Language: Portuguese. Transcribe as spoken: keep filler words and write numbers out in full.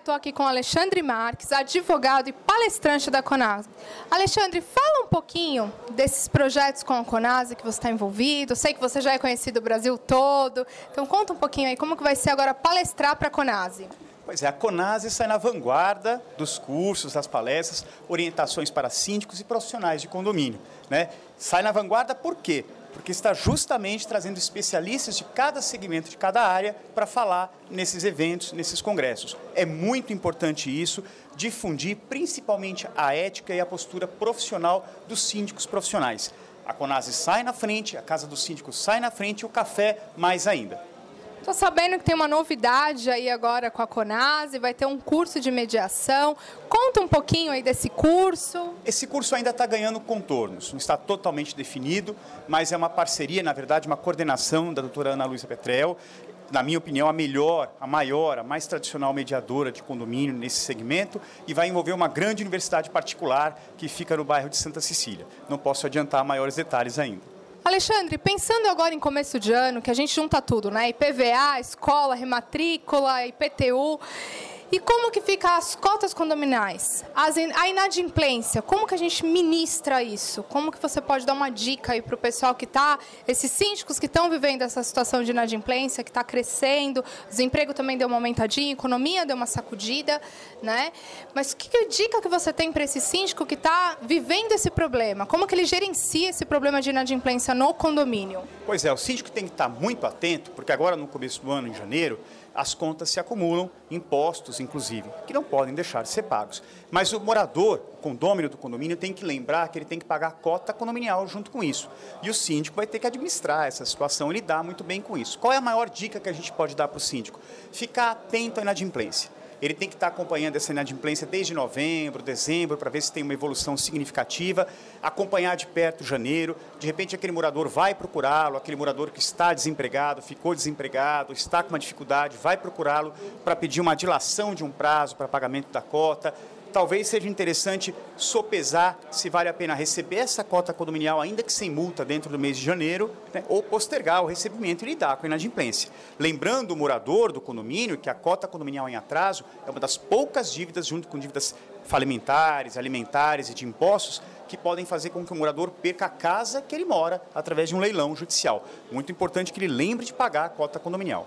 estou aqui com Alexandre Marques, advogado e palestrante da CONASI. Alexandre, fala um pouquinho desses projetos com a CONASI que você está envolvido. Eu sei que você já é conhecido o Brasil todo, então conta um pouquinho aí como que vai ser agora palestrar para a CONASI. Pois é, a CONASI está na vanguarda dos cursos, das palestras, orientações para síndicos e profissionais de condomínio, né? Sai na vanguarda por quê? Porque está justamente trazendo especialistas de cada segmento, de cada área, para falar nesses eventos, nesses congressos. É muito importante isso, difundir principalmente a ética e a postura profissional dos síndicos profissionais. A CONASI sai na frente, a Casa do Síndico sai na frente e o café mais ainda. Estou sabendo que tem uma novidade aí agora com a CONASI, vai ter um curso de mediação. Conta um pouquinho aí desse curso. Esse curso ainda está ganhando contornos, não está totalmente definido, mas é uma parceria, na verdade, uma coordenação da doutora Ana Luiza Pretel, na minha opinião, a melhor, a maior, a mais tradicional mediadora de condomínio nesse segmento, e vai envolver uma grande universidade particular que fica no bairro de Santa Cecília. Não posso adiantar maiores detalhes ainda. Alexandre, pensando agora em começo de ano, que a gente junta tudo, né? I P V A, escola, rematrícula, I P T U. E como que ficam as cotas condominais? As in... A inadimplência, como que a gente ministra isso? Como que você pode dar uma dica aí para o pessoal que está, esses síndicos que estão vivendo essa situação de inadimplência, que está crescendo, desemprego também deu uma aumentadinha, economia deu uma sacudida, né? Mas que, que dica que você tem para esse síndico que está vivendo esse problema? Como que ele gerencia esse problema de inadimplência no condomínio? Pois é, o síndico tem que estar muito atento, porque agora no começo do ano, em janeiro, as contas se acumulam, impostos, inclusive, que não podem deixar de ser pagos. Mas o morador, o condômino do condomínio, tem que lembrar que ele tem que pagar a cota condominial junto com isso. E o síndico vai ter que administrar essa situação e lidar muito bem com isso. Qual é a maior dica que a gente pode dar para o síndico? Ficar atento à inadimplência. Ele tem que estar acompanhando essa inadimplência desde novembro, dezembro, para ver se tem uma evolução significativa, acompanhar de perto janeiro. De repente, aquele morador vai procurá-lo, aquele morador que está desempregado, ficou desempregado, está com uma dificuldade, vai procurá-lo para pedir uma dilação de um prazo para pagamento da cota. Talvez seja interessante sopesar se vale a pena receber essa cota condominial, ainda que sem multa, dentro do mês de janeiro, né, ou postergar o recebimento e lidar com a inadimplência. Lembrando o morador do condomínio que a cota condominial em atraso é uma das poucas dívidas, junto com dívidas falimentares, alimentares e de impostos, que podem fazer com que o morador perca a casa que ele mora através de um leilão judicial. Muito importante que ele lembre de pagar a cota condominial.